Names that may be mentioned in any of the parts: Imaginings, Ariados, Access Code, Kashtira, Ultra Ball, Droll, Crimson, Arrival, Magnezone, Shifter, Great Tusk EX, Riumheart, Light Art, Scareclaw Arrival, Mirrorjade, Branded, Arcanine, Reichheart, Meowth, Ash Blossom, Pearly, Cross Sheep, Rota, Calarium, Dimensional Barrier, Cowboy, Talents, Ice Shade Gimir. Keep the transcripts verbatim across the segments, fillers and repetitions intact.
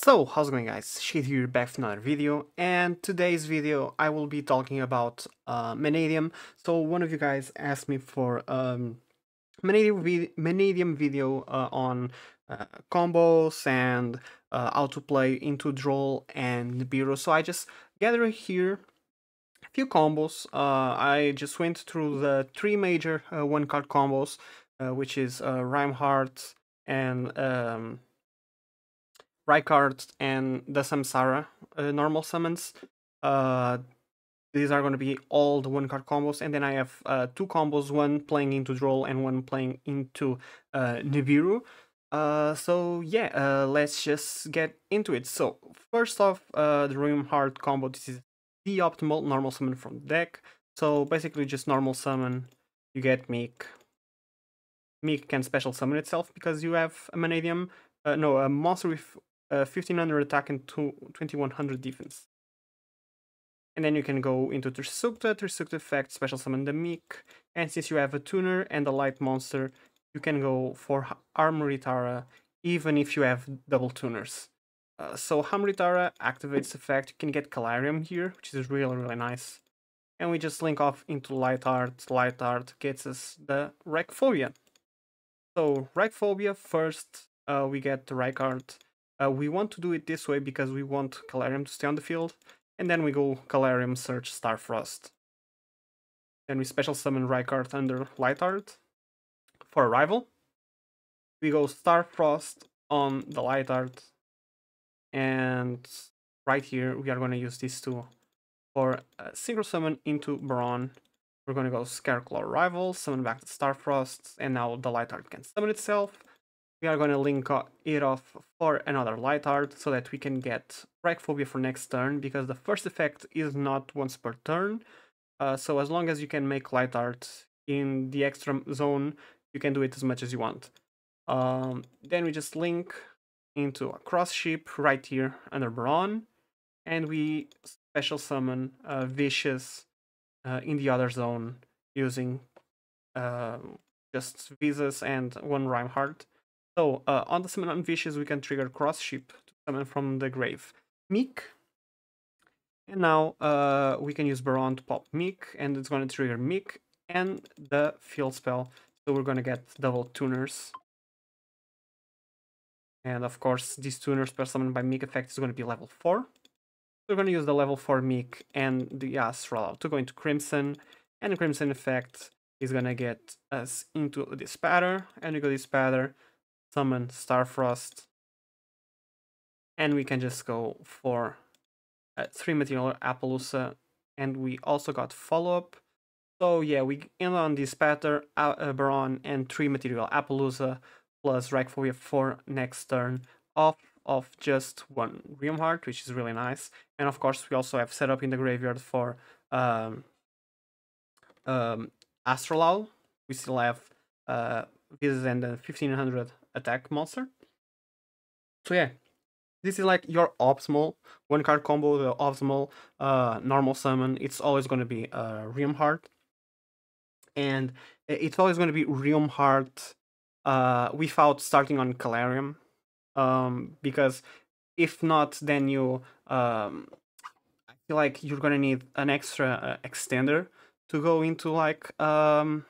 So, how's it going, guys? Shade here, back with another video, and today's video I will be talking about uh, Manadium. So one of you guys asked me for um, Manadium, vid Manadium video uh, on uh, combos and uh, how to play into Droll and Nibiru, so I just gathered here a few combos. uh, I just went through the three major uh, one card combos, uh, which is uh, Riumheart and um, Reichheart and the Samsara uh, normal summons. Uh, these are going to be all the one card combos, and then I have uh, two combos, one playing into Droll and one playing into uh, Nibiru. Uh, so yeah, uh, let's just get into it. So first off, uh, the Riumheart combo. This is the optimal normal summon from the deck. So basically just normal summon, you get Meek. Meek can special summon itself because you have a Manadium, uh, no, a monster with Uh, fifteen hundred attack and twenty-one hundred defense. And then you can go into Trisukta, Trisukta effect, special summon the Meek, and since you have a tuner and a light monster, you can go for Amritara even if you have double tuners. Uh, so Amritara activates effect, you can get Calarium here, which is really really nice. And we just link off into Light Art, Light Art gets us the Reich Phobia. So Reich Phobia first, uh, we get the Reich Art. Uh, we want to do it this way because we want Calarium to stay on the field, and then we go Calarium, search Starfrost. Then we special summon Reichheart under Light Art for Arrival. We go Starfrost on the Light Art, and right here we are going to use these two for a single summon into Baron. We're going to go Scareclaw Arrival, summon back the Starfrost, and now the Light Art can summon itself. We are going to link it off for another Light Art so that we can get Reich Phobia for next turn, because the first effect is not once per turn. Uh, so as long as you can make Light Art in the extra zone, you can do it as much as you want. Um, then we just link into a cross ship right here under Baron, and we special summon uh, Vicious uh, in the other zone using uh, just Visas and one Riumheart. So, uh, on the summon on Vicious, we can trigger Cross Ship to summon from the grave Meek. And now uh, we can use Baron to pop Meek, and it's going to trigger Meek and the field spell. So we're going to get double tuners. And of course, these tuners per summon by Meek effect is going to be level four. So we're going to use the level four Meek and the As rollout to go into Crimson, and the Crimson effect is going to get us into Dispatter, and we go Dispatter, summon Starfrost, and we can just go for uh, three material Appollousa, and we also got follow-up. So yeah, we end on Dispatter, uh, uh, Baron, and three material Appollousa plus Reich Phobia for next turn off of just one Riumheart, which is really nice. And of course we also have set up in the graveyard for um, um, Astrolaul. We still have uh, Visas and the fifteen hundred attack monster. So yeah, this is like your optimal one card combo, the optimal uh, normal summon. It's always going to be uh, Riumheart, and it's always going to be Riumheart uh, without starting on Calarium, um, because if not, then you um, I feel like you're going to need an extra uh, extender to go into like um,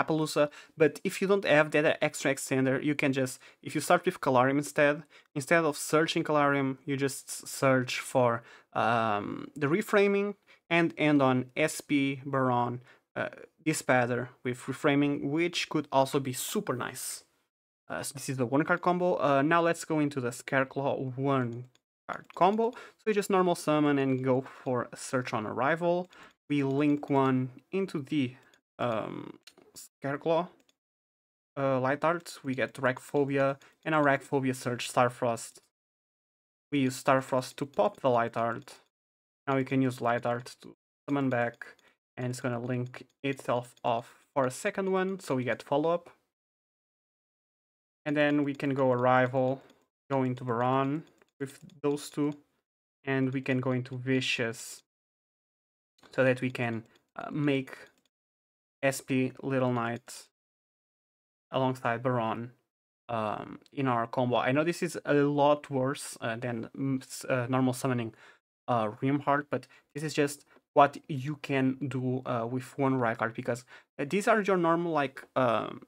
Appollousa. But if you don't have that extra extender, you can just, if you start with Calarium instead, instead of searching Calarium, you just search for um, the Reframing and end on S P, Baron, uh, Dispatter with Reframing, which could also be super nice. Uh, so this is the one card combo. Uh, now let's go into the Scareclaw one card combo. So you just normal summon and go for a search on Arrival. We link one into the um, Scareclaw, uh, Light Art, we get Reich Phobia, and our Reich Phobia search Starfrost. We use Starfrost to pop the Light Art. Now we can use Light Art to summon back, and it's gonna link itself off for a second one, so we get follow-up. And then we can go Arrival, go into Baron with those two, and we can go into Vicious so that we can uh, make S P Little Knight alongside Baron um, in our combo. I know this is a lot worse uh, than uh, normal summoning uh, Riumheart, but this is just what you can do uh, with one Reichheart, because these are your normal like um,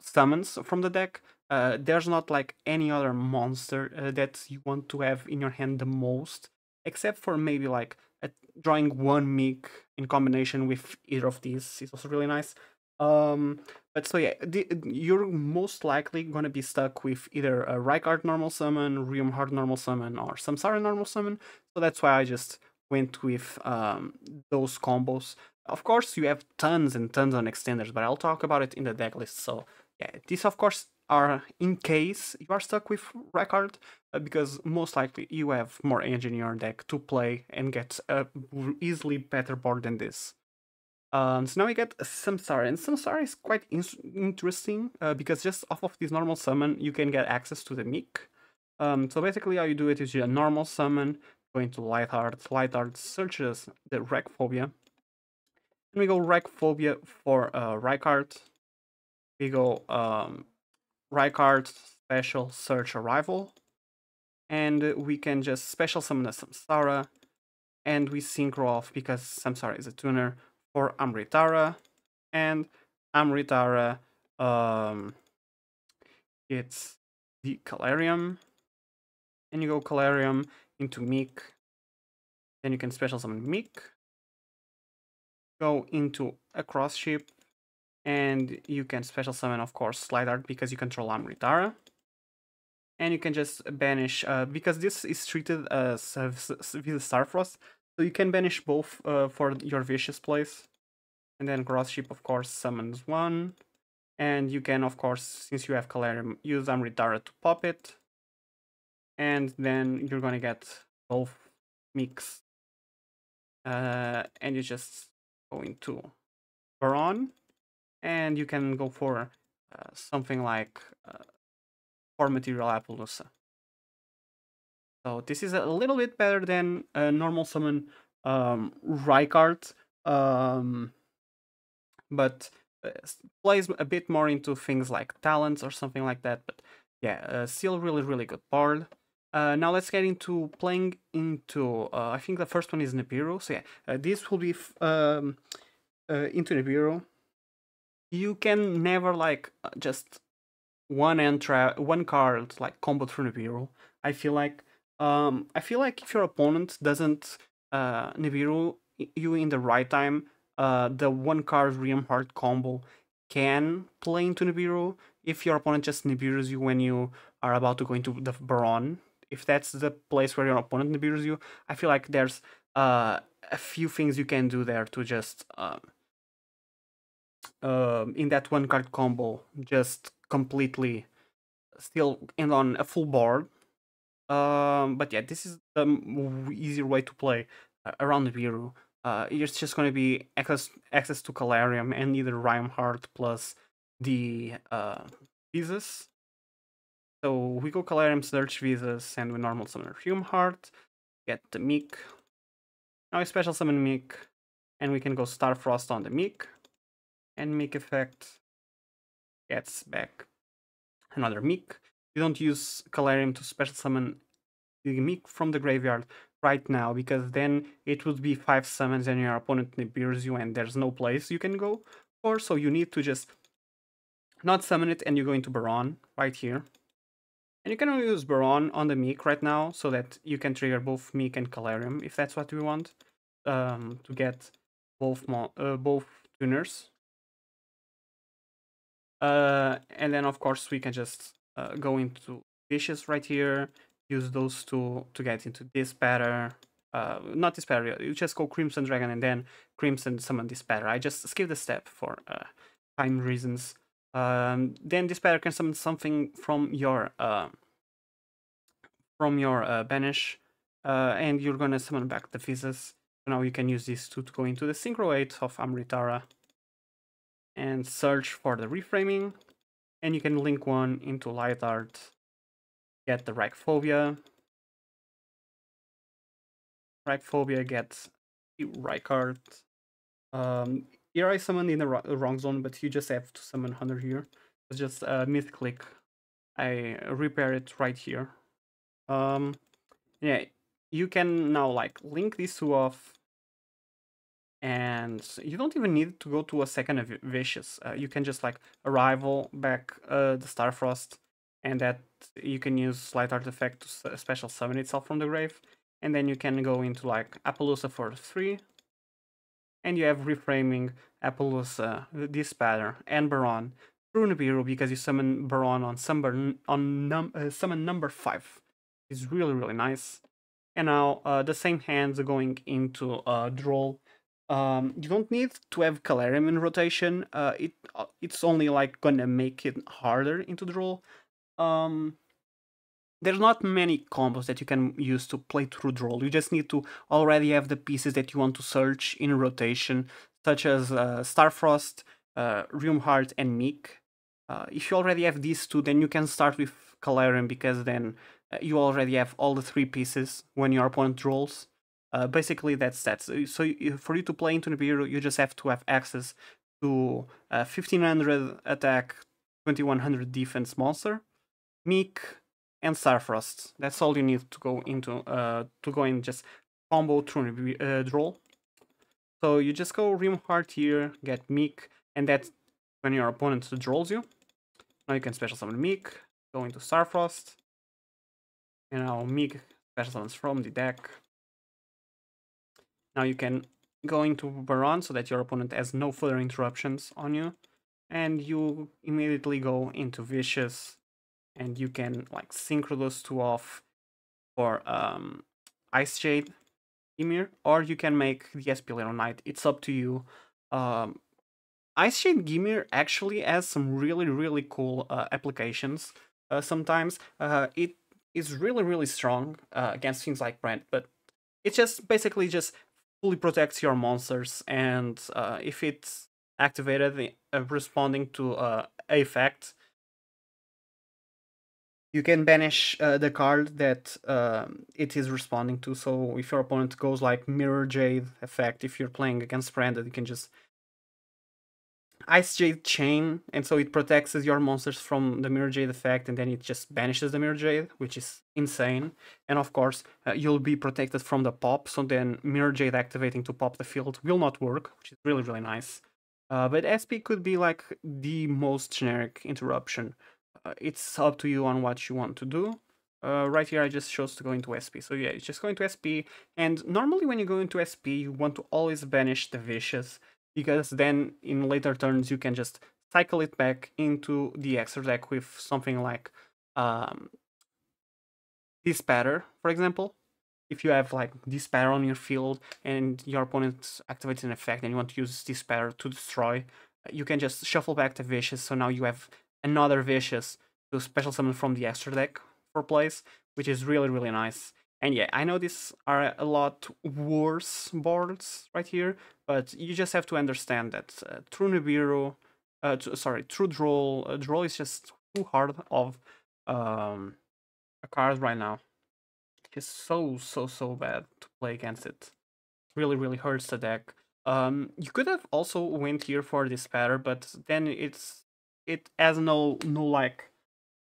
summons from the deck. Uh, there's not like any other monster uh, that you want to have in your hand the most, except for maybe like a, drawing one Meek in combination with either of these is also really nice. Um, but so yeah, the, you're most likely going to be stuck with either a Reichheart normal summon, Riumheart normal summon, or Samsara normal summon, so that's why I just went with um, those combos. Of course, you have tons and tons on extenders, but I'll talk about it in the deck list. So yeah, these of course are in case you are stuck with Reichheart, uh, because most likely you have more engine in your deck to play and get a easily better board than this. Um, so now we get Samsara, and Samsara is quite in interesting uh, because just off of this normal summon you can get access to the Meek. Um, so basically how you do it is you normal summon, go into Light Art, Light Art searches the Reich Phobia, and we go Reich Phobia for uh, Reichheart. We go um, Reichheart special search Arrival, and we can just special summon a Samsara, and we synchro off because Samsara is a tuner for Amritara, and Amritara um, it's the Calarium, and you go Calarium into Meek, then you can special summon Meek, go into a cross ship, and you can special summon of course Light Art because you control Amritara, and you can just banish uh, because this is treated as uh, with Starfrost. So you can banish both uh, for your Vicious place, and then Cross Ship of course summons one, and you can of course, since you have Calarium, use Amritara to pop it, and then you're gonna get both Meeks, uh, and you just go into Baron, and you can go for uh, something like uh, for Material Appollousa. So this is a little bit better than a normal summon um, Reichheart, um, but uh, plays a bit more into things like talents or something like that. But yeah, uh, still really, really good board. Uh, now let's get into playing into, uh, I think the first one is Nibiru. So yeah, uh, this will be f um, uh, into Nibiru. You can never like just one entra one card like combo through Nibiru, I feel like. Um, I feel like if your opponent doesn't uh, Nibiru you in the right time, uh, the one card Riumheart combo can play into Nibiru. If your opponent just Nibirus you when you are about to go into the Baron, if that's the place where your opponent Nibirus you, I feel like there's uh, a few things you can do there to just, uh, uh, in that one card combo, just completely still end on a full board. Um, but yeah, this is the easier way to play uh, around Nibiru. Uh, it's just going to be access, access to Calarium and either Riumheart plus the uh, Visas. So we go Calarium, search Visas, and we normal summon Riumheart, get the Meek. Now we special summon Meek, and we can go Starfrost on the Meek, and Meek effect gets back another Meek. You don't use Calarium to special summon the Meek from the graveyard right now, because then it would be five summons and your opponent Nibirus you and there's no place you can go for, so you need to just not summon it and you go into Baron right here. And you can only use Baron on the Meek right now so that you can trigger both Meek and Calarium if that's what you want, um, to get both, mo uh, both tuners. Uh, and then of course we can just Uh, go into Vicious right here, use those two to get into Dispatter, uh, not Dispatter, you just go Crimson Dragon and then Crimson summon Dispatter. I just skip the step for uh, time reasons. Um, then Dispatter can summon something from your uh, from your uh, banish, uh, and you're gonna summon back the Visas. So now you can use these two to go into the Synchro eight of Amritara and search for the Reframing. And you can link one into Light Art, get the Reich Phobia. Reich Phobia gets Reichheart. Um, here I summoned in the wrong zone, but you just have to summon Hunter here. It's just a misclick. I repair it right here. Um, yeah, you can now like link these two off, and you don't even need to go to a second of Vicious. Uh, you can just like Arrival back uh, the Starfrost, and that you can use Light Artifact to special summon itself from the grave, and then you can go into like Appollousa for three, and you have Reframing, Appollousa, Dispatter, and Baron through Nibiru, because you summon Baron on, summon, on num uh, summon number five. It's really, really nice. And now uh, the same hands are going into uh, Droll. Um, you don't need to have Calarium in rotation. Uh, it it's only like gonna make it harder into Droll. Um, there's not many combos that you can use to play through Droll. You just need to already have the pieces that you want to search in rotation, such as uh, Starfrost, uh, Riumheart, and Meek. Uh, if you already have these two, then you can start with Calarium, because then uh, you already have all the three pieces when your opponent Drolls. Uh, basically, that's that. So, so you, for you to play into Nibiru, you just have to have access to a fifteen hundred attack, twenty-one hundred defense monster, Meek, and Starfrost. That's all you need to go into uh, to go and just combo through Nibiru, uh, Droll. So you just go Riumheart here, get Meek, and that's when your opponent Drolls you. Now you can special summon Meek, go into Starfrost, and now Meek special summons from the deck. Now you can go into Baron so that your opponent has no further interruptions on you, and you immediately go into Vicious, and you can like synchro those two off for um, Ice Jade, Ymir, or you can make the Espilero Knight. It's up to you. Um, Ice Jade Ymir actually has some really, really cool uh, applications uh, sometimes. Uh, it is really, really strong uh, against things like Brand, but it just basically just fully protects your monsters, and uh, if it's activated uh, responding to uh, a effect, you can banish uh, the card that uh, it is responding to. So if your opponent goes like Mirrorjade effect, if you're playing against Branded, you can just Ice Jade Chain, and so it protects your monsters from the Mirrorjade effect, and then it just banishes the Mirrorjade, which is insane. And of course, uh, you'll be protected from the pop, so then Mirrorjade activating to pop the field will not work, which is really, really nice. Uh, but S P could be like the most generic interruption. Uh, it's up to you on what you want to do. Uh, right here I just chose to go into S P, so yeah, it's just going to S P, and normally when you go into S P, you want to always banish the Vicious, because then in later turns you can just cycle it back into the extra deck with something like um, Dispatter, for example. If you have like Dispatter on your field and your opponent activates an effect and you want to use Dispatter to destroy, you can just shuffle back the Vicious, so now you have another Vicious to special summon from the extra deck for plays, which is really, really nice. And yeah, I know these are a lot worse boards right here, but you just have to understand that uh, true Nibiru, uh, sorry, true Droll, uh, Droll is just too hard of um, a card right now. It's so, so, so bad to play against it. Really, really hurts the deck. Um, you could have also went here for Dispatter, but then it's it has no, no like,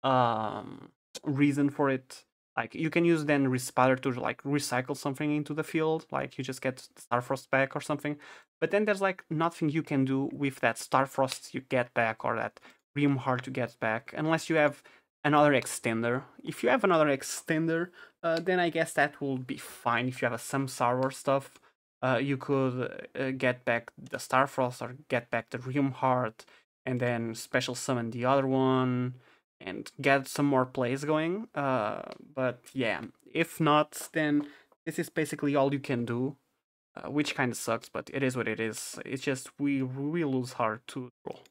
um, reason for it. Like, you can use then Respatter to, like, recycle something into the field, like, you just get Starfrost back or something, but then there's, like, nothing you can do with that Starfrost you get back or that Riumheart you get back, unless you have another extender. If you have another extender, uh, then I guess that will be fine. If you have a Samsara or stuff, uh, you could uh, get back the Starfrost or get back the Riumheart, and then special summon the other one, and get some more plays going, uh, but yeah, if not, then this is basically all you can do, uh, which kind of sucks, but it is what it is. It's just we we lose hard to Droll.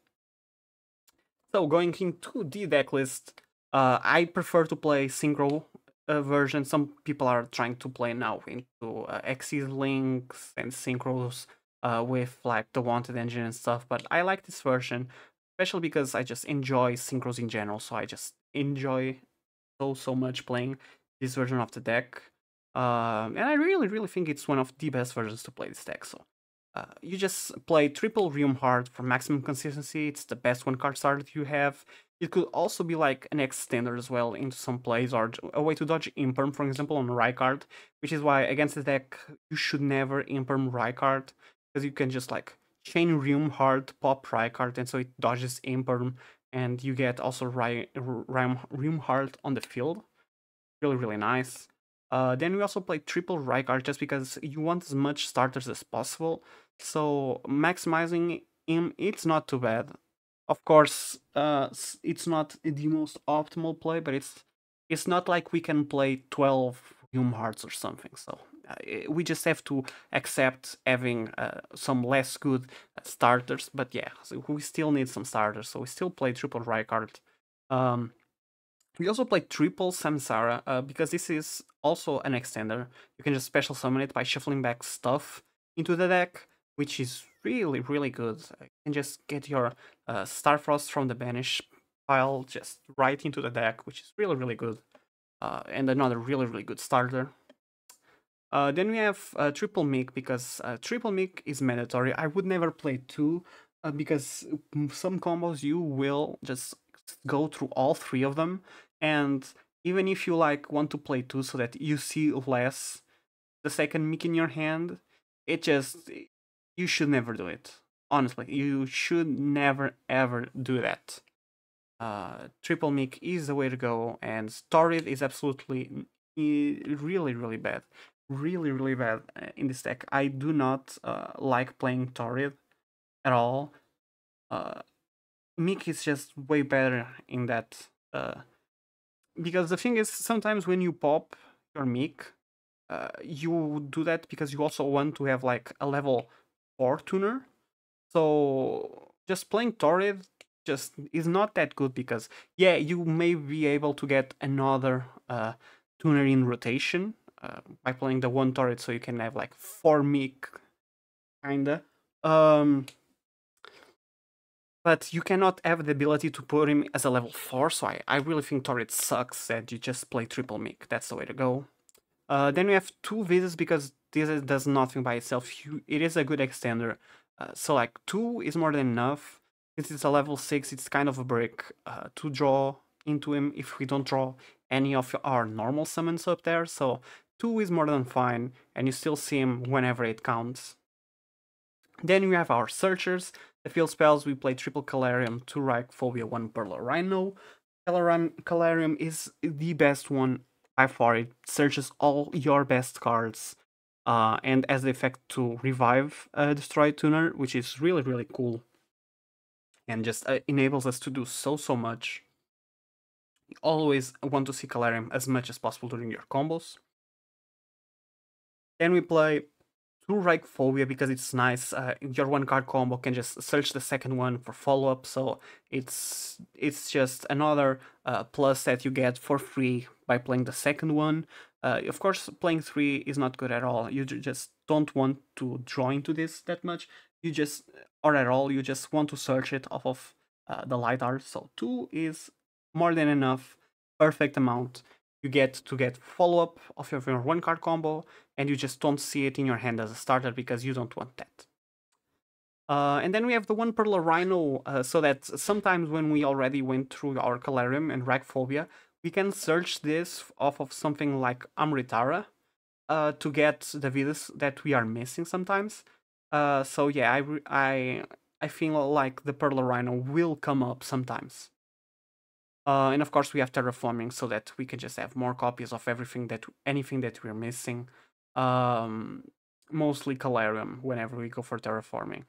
So going into the deck list, uh, I prefer to play synchro uh, version. Some people are trying to play now into uh, Xyz links and synchros uh, with like the Wanted Engine and stuff, but I like this version, especially because I just enjoy synchros in general, so I just enjoy so, so much playing this version of the deck. Um, and I really, really think it's one of the best versions to play this deck, so... Uh, you just play triple Riumheart for maximum consistency. It's the best one card starter you have. It could also be like an extender as well into some plays, or a way to dodge Imperm, for example, on Reichheart, which is why against the deck you should never Imperm Reichheart, because you can just like chain Riumheart, pop Reichheart, and so it dodges Imperm, and you get also Riumheart on the field. Really, really nice. Uh, then we also play triple Reichheart just because you want as much starters as possible, so maximizing him, it's not too bad. Of course, uh, it's not the most optimal play, but it's it's not like we can play twelve Riumhearts or something. So uh, we just have to accept having uh, some less good uh, starters. But yeah, so we still need some starters. So we still play triple Reichheart. Um, we also play triple Samsara uh, because this is also an extender. You can just special summon it by shuffling back stuff into the deck, which is really, really good. You can just get your uh, Starfrost from the Banish pile just right into the deck, which is really, really good. Uh, and another really, really good starter. Uh, then we have uh, triple Meek, because uh, triple Meek is mandatory. I would never play two, uh, because some combos you will just go through all three of them. And even if you like want to play two so that you see less the second Meek in your hand, it just... you should never do it. Honestly, you should never ever do that. Uh, triple Meek is the way to go, and Torrid is absolutely really, really bad. Really, really bad in this deck. I do not uh, like playing Torrid at all. Uh, Meek is just way better in that. Uh, because the thing is, sometimes when you pop your Meek, uh, you do that because you also want to have like a level or tuner, so just playing Torrid just is not that good, because yeah, you may be able to get another uh, tuner in rotation uh, by playing the one Torrid, so you can have like four Meek, kinda. Um, but you cannot have the ability to put him as a level four, so I, I really think Torrid sucks that you just play triple Meek. That's the way to go. Uh, then we have two Visas, because this does nothing by itself. You, it is a good extender. Uh, so like two is more than enough. Since it's a level six, it's kind of a break uh, to draw into him if we don't draw any of our normal summons up there. So two is more than fine, and you still see him whenever it counts. Then we have our searchers. The field spells, we play triple Calarium, two Reich Phobia, one Perla Rhino. Calarium, Calarium is the best one by far. It searches all your best cards. Uh, and as the effect to revive uh, destroy tuner, which is really, really cool, and just uh, enables us to do so, so much. You always want to see Calarium as much as possible during your combos. Then we play two Reichphobia because it's nice. Uh, your one card combo can just search the second one for follow up, so it's it's just another uh, plus that you get for free by playing the second one. Uh, of course, playing three is not good at all. You just don't want to draw into this that much. You just, or at all, you just want to search it off of uh, the light art. So two is more than enough, perfect amount. You get to get follow-up of your one card combo, and you just don't see it in your hand as a starter because you don't want that. Uh, and then we have the one Perla Rhino, uh, so that sometimes when we already went through our Calarium and Reichphobia, we can search this off of something like Amritara uh, to get the Visas that we are missing sometimes. Uh, so yeah, I, I, I feel like the Perla Rhino will come up sometimes. Uh, and of course we have Terraforming, so that we can just have more copies of everything that anything that we're missing. Um, mostly Calarium whenever we go for Terraforming.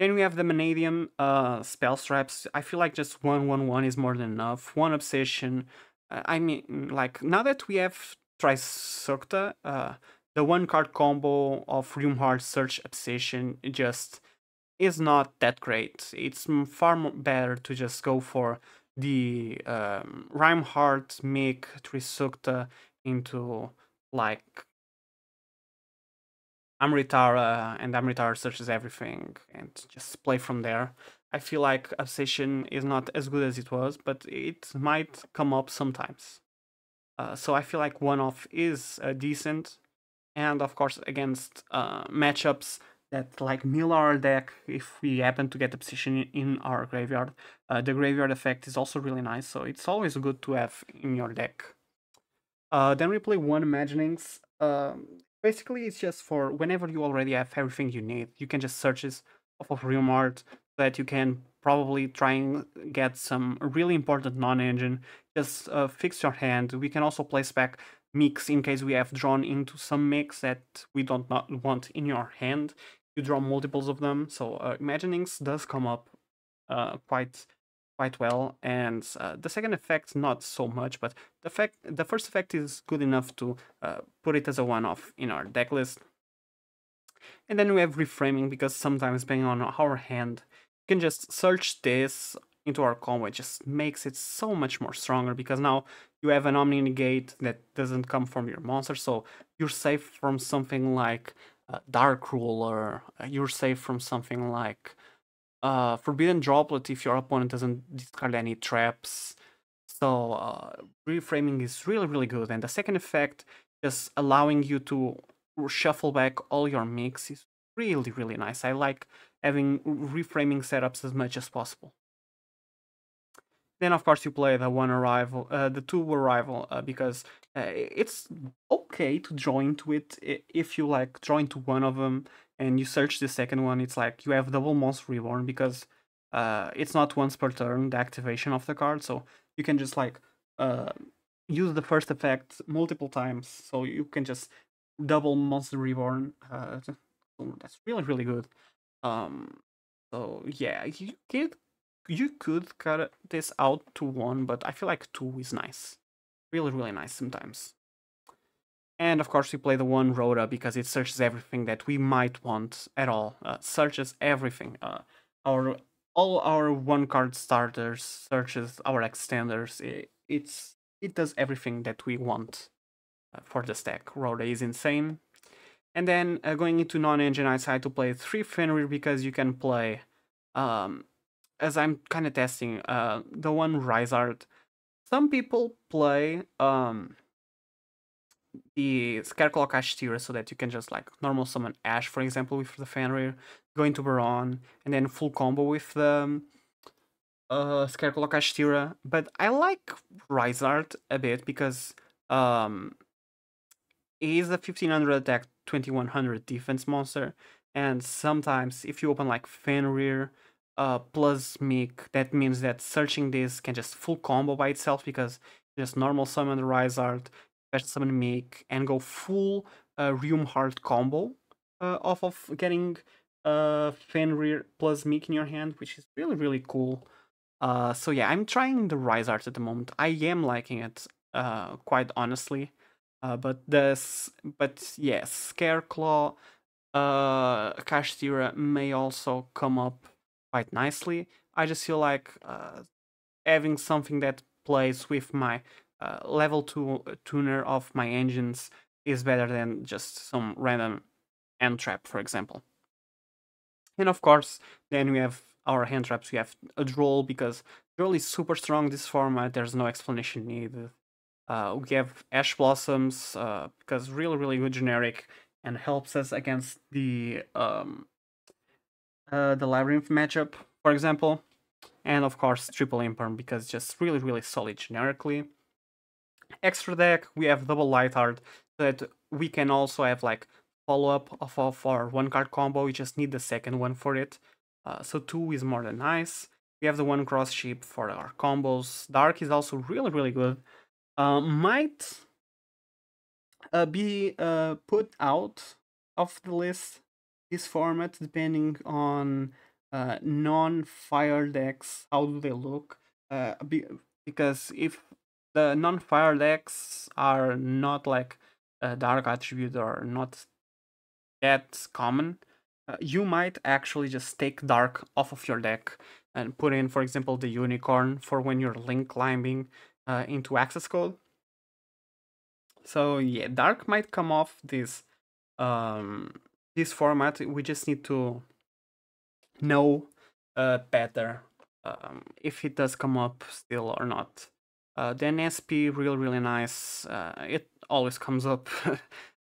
Then we have the Manadium uh, spell straps. I feel like just one, one, one is more than enough. One Obsession. Uh, I mean, like, now that we have Trisukta, uh, the one card combo of Riumheart Search Obsession just is not that great. It's far more better to just go for the um, Riumheart, Meek, Trisukta into, like, Amritara, and Amritara searches everything, and just play from there. I feel like Obsession is not as good as it was, but it might come up sometimes. Uh, so I feel like one-off is uh, decent, and of course against uh, matchups that like mill our deck if we happen to get Obsession in our graveyard. Uh, the graveyard effect is also really nice, so it's always good to have in your deck. Uh, then we play one Imaginings. Um, basically, it's just for whenever you already have everything you need, you can just search this off of Riumheart so that you can probably try and get some really important non-engine. Just uh, fix your hand. We can also place back Meeks in case we have drawn into some Meeks that we don't not want in your hand. You draw multiples of them, so uh, Imaginings does come up uh, quite quite well, and uh, the second effect not so much, but the fact the first effect is good enough to uh, put it as a one-off in our deck list. And then we have Reframing, because sometimes depending on our hand, you can just search this into our combo. It just makes it so much more stronger, because now you have an Omni Negate that doesn't come from your monster, so you're safe from something like uh, Dark Ruler, you're safe from something like uh, Forbidden Droplet if your opponent doesn't discard any traps. So uh, Reframing is really, really good, and the second effect, just allowing you to shuffle back all your mix, is really, really nice. I like having Reframing setups as much as possible. Then of course you play the one Arrival, uh, the two Arrival, uh, because uh, it's okay to draw into it if you like draw into one of them and you search the second one. It's like you have double Monster Reborn, because uh, it's not once per turn the activation of the card, so you can just like uh, use the first effect multiple times, so you can just double Monster Reborn. Uh, that's really, really good. Um, so yeah, you get. You could cut this out to one, but I feel like two is nice. Really, really nice sometimes. And of course we play the one Rota, because it searches everything that we might want at all. Uh, searches everything. Uh, our All our one-card starters, searches our extenders. It, it's, it does everything that we want uh, for the stack. Rota is insane. And then uh, going into non-engine, I decided to play three Fenrir, because you can play... Um, as I'm kind of testing, uh, the one Rizard. Some people play um, the Scareclaw Ash tier so that you can just like normal summon Ash, for example, with the Fenrir, go into Baron, and then full combo with the uh, Scareclaw Ash tier. But I like Rizard a bit, because um, he is a fifteen hundred attack, twenty-one hundred defense monster, and sometimes if you open like Fenrir, Uh, plus Meek, that means that searching this can just full combo by itself, because just normal summon the Rizard, special summon Meek, and go full uh, Riumheart combo uh, off of getting uh, Fenrir plus Meek in your hand, which is really, really cool. Uh, so yeah, I'm trying the Rizard at the moment. I am liking it, uh, quite honestly. Uh, but this, but yeah, Scareclaw, uh, Kashtira may also come up quite nicely. I just feel like uh, having something that plays with my uh, level two tuner of my engines is better than just some random hand trap, for example. And of course, then we have our hand traps. We have a Droll, because Droll is super strong this format. There's no explanation needed. Uh, we have Ash Blossoms, uh, because really, really good generic, and helps us against the um, Uh, the Labyrinth matchup, for example, and of course triple Imperm, because just really, really solid generically. Extra deck, we have double Light Art, so that we can also have like follow-up of, of our one-card combo. We just need the second one for it, uh, so two is more than nice. We have the one Cross Sheep for our combos. Dark is also really, really good. Uh, might uh, be uh, put out of the list this format, depending on uh, non-fire decks, how do they look, uh, be because if the non-fire decks are not like a Dark attribute or not that common, uh, you might actually just take Dark off of your deck and put in, for example, the Unicorn for when you're link climbing uh, into Access Code. So yeah, Dark might come off this um, this format. We just need to know uh, better um, if it does come up still or not. Uh, then S P, really, really nice. Uh, it always comes up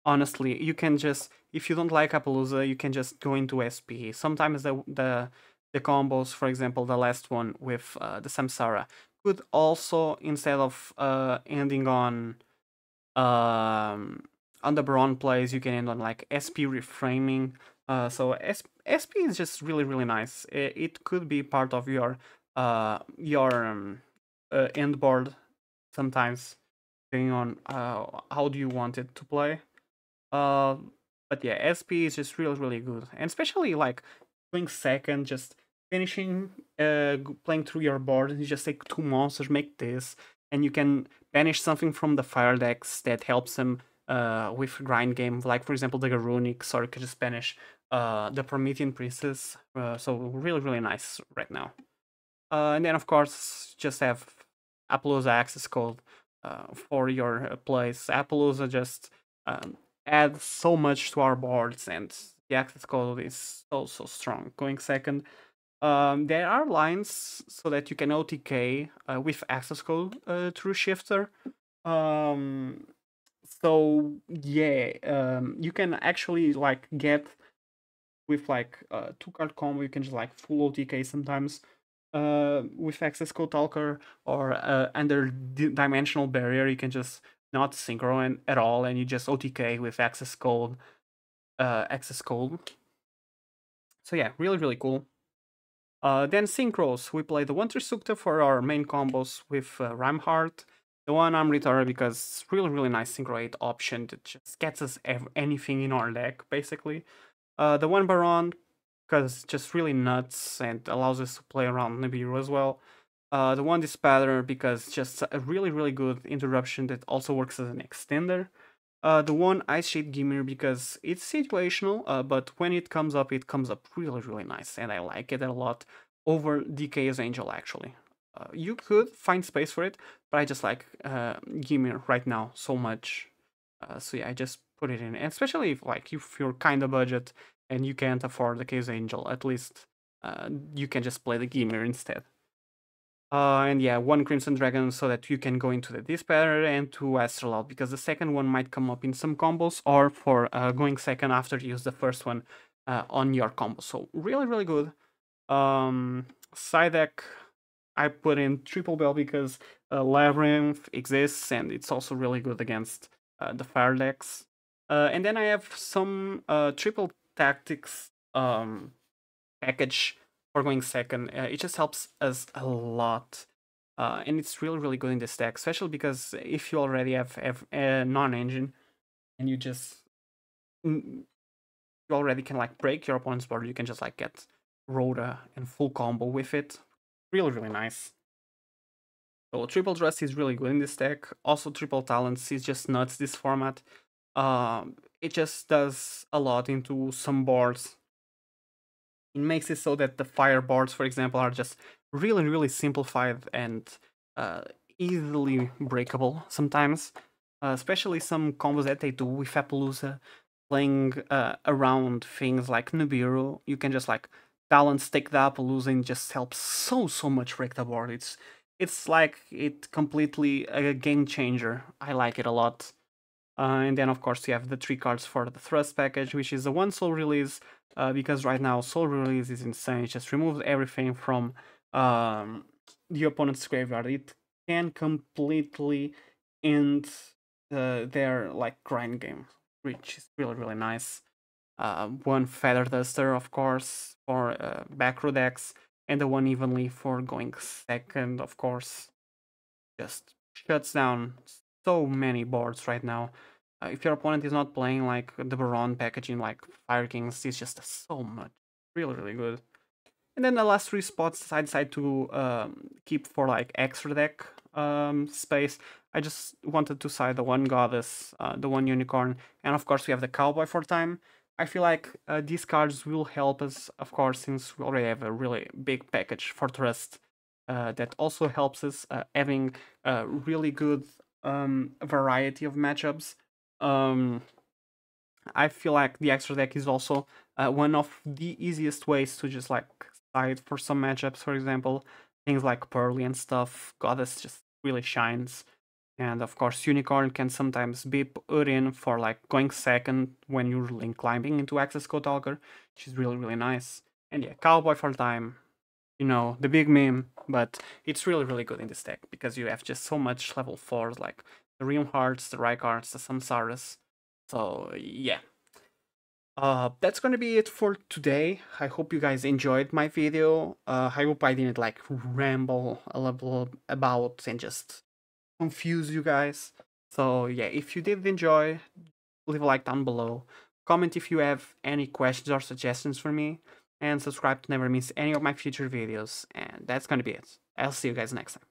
honestly. You can just, if you don't like Appollousa, you can just go into S P. Sometimes the the, the combos, for example, the last one with uh, the Samsara, could also, instead of uh, ending on um, on the Baron plays, you can end on like S P reframing. Uh, so S P is just really, really nice. It, it could be part of your uh, your um, uh, end board sometimes, depending on uh, how do you want it to play. Uh, but yeah, S P is just really, really good, and especially like playing second, just finishing, uh, playing through your board, and you just take two monsters, make this, and you can banish something from the fire decks that helps them uh, with grind game. Like for example, the Garunix, or you could just banish Uh, the Promethean Princess, uh, so really, really nice right now. Uh, and then, of course, just have Appollousa Access Code uh, for your plays. Appollousa just um, adds so much to our boards, and the Access Code is so, so strong. Going second, um, there are lines so that you can O T K uh, with Access Code uh, through Shifter. Um, so, yeah, um, you can actually, like, get with like uh, two card combo, you can just like full O T K sometimes uh, with Access Code Talker, or uh, under di dimensional barrier, you can just not synchro and at all, and you just O T K with Access Code, uh, Access Code. So yeah, really, really cool. Uh, then synchros, we play the one Trisukta for our main combos with uh, Riumheart, the one Amritara because it's really, really nice synchro eight option that just gets us anything in our deck basically. Uh, the one Baron, because just really nuts and allows us to play around Nibiru as well. Uh, the one Dispatter, because just a really, really good interruption that also works as an extender. Uh, the one Ice Shade Gimir, because it's situational, uh, but when it comes up, it comes up really, really nice. And I like it a lot over D K's Angel, actually. Uh, you could find space for it, but I just like uh, Gimir right now so much. Uh, so yeah, I just put it in, and especially if like if you're kind of budget and you can't afford the Chaos Angel, at least uh, you can just play the Gimir instead. Uh, and yeah, one Crimson Dragon so that you can go into the Dispatter and to Astrolabe, because the second one might come up in some combos, or for uh, going second after you use the first one uh, on your combo. So really, really good. Um, side deck, I put in Triple Bell because uh, Labyrinth exists and it's also really good against uh, the fire decks. Uh, and then I have some uh, triple tactics um, package for going second. Uh, it just helps us a lot. Uh, and it's really, really good in this deck, especially because if you already have, have a non-engine and you just, you already can like break your opponent's board, you can just like get Rota and full combo with it. Really, really nice. So triple trust is really good in this deck. Also triple talents is just nuts this format. Um, it just does a lot into some boards. It makes it so that the fire boards, for example, are just really, really simplified and uh, easily breakable sometimes. Uh, especially some combos that they do with Appollousa, playing uh, around things like Nibiru. You can just like balance, take the Appollousa, and just helps so, so much break the board. It's, it's like it completely a game changer. I like it a lot. Uh, and then, of course, you have the three cards for the thrust package, which is the one soul release, uh, because right now soul release is insane. It just removes everything from um, the opponent's graveyard. It can completely end uh, their like grind game, which is really, really nice. Uh, one Feather Duster, of course, for uh, back row decks, and the one Evenly for going second, of course. Just shuts down so many boards right now. Uh, if your opponent is not playing like the Baron packaging, like Fire Kings, it's just so much. Really, really good. And then the last three spots I decided to um, keep for like extra deck um, space. I just wanted to side the one Goddess, uh, the one Unicorn, and of course we have the Cowboy for time. I feel like uh, these cards will help us, of course, since we already have a really big package for Trust uh, that also helps us uh, having a really good um variety of matchups. um I feel like the extra deck is also uh, one of the easiest ways to just like side for some matchups, for example things like Pearly and stuff. Goddess just really shines, And of course, Unicorn can sometimes be put in for like going second when you're link climbing into Access Code Talker, which is really, really nice. And yeah, Cowboy for time, you know, the big meme, but it's really, really good in this deck because you have just so much level fours, like the Riumhearts, the Reichhearts, the Samsaras. So yeah, uh, that's gonna be it for today. I hope you guys enjoyed my video. Uh, I hope I didn't like ramble a little about and just confuse you guys. So yeah, if you did enjoy, leave a like down below, comment if you have any questions or suggestions for me, and subscribe to never miss any of my future videos. And that's gonna be it. I'll see you guys next time.